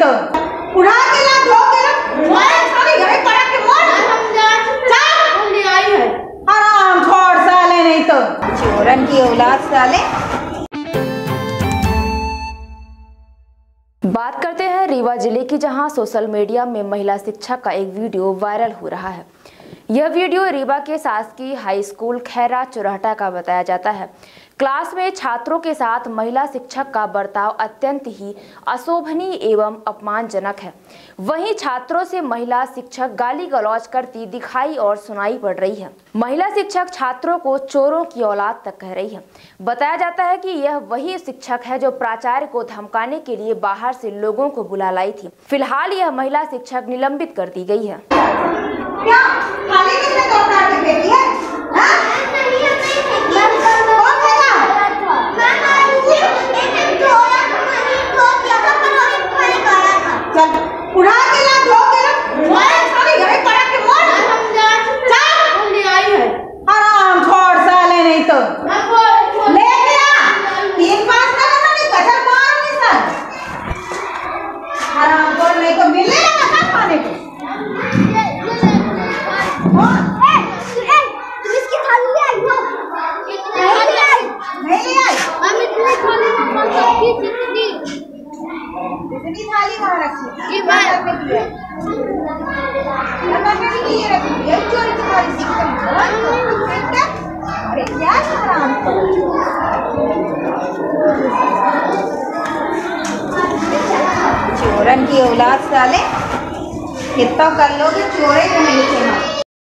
तो उड़ा के ला धो के ना धोए सारी घरे पड़ा के मोर हम जा हम ले आई है आराम छोड़ साले नहीं तो चोरन की औलाद साले। बात करते हैं रीवा जिले की, जहां सोशल मीडिया में महिला शिक्षा का एक वीडियो वायरल हो रहा है। यह वीडियो रीवा के शासकीय हाई स्कूल खैरा चुरहटा का बताया जाता है। क्लास में छात्रों के साथ महिला शिक्षक का बर्ताव अत्यंत ही अशोभनीय एवं अपमानजनक है। वहीं छात्रों से महिला शिक्षक गाली गलौज करती दिखाई और सुनाई पड़ रही है। महिला शिक्षक छात्रों को चोरों की औलाद तक कह रही है। बताया जाता है कि यह वही शिक्षक है जो प्राचार्य को धमकाने के लिए बाहर से लोगों को बुला लाई थी। फिलहाल यह महिला शिक्षक निलंबित कर दी गई है। उड़ा के ला धो के ना धोए सारी घरे पड़ा के मोर हम जा हम ले आई है आराम छोड़ साले नहीं तो ले के ना तीन पास ना ना कचर मार के साथ आराम को नहीं को मिले ना ना खाने को ए तुम इसकी थाली ले आई हो नहीं ले आई मम्मी तुम्हें थाली मम्मा की जितनी इतनी थाली वहां रखी जी मैं रख दी है मैंने नहीं ये रखी है चोरी तुम्हारी सिस्टम है अरे क्या हराम चोरन की औलाद साले कितना कर लोगे चोरे नहीं के।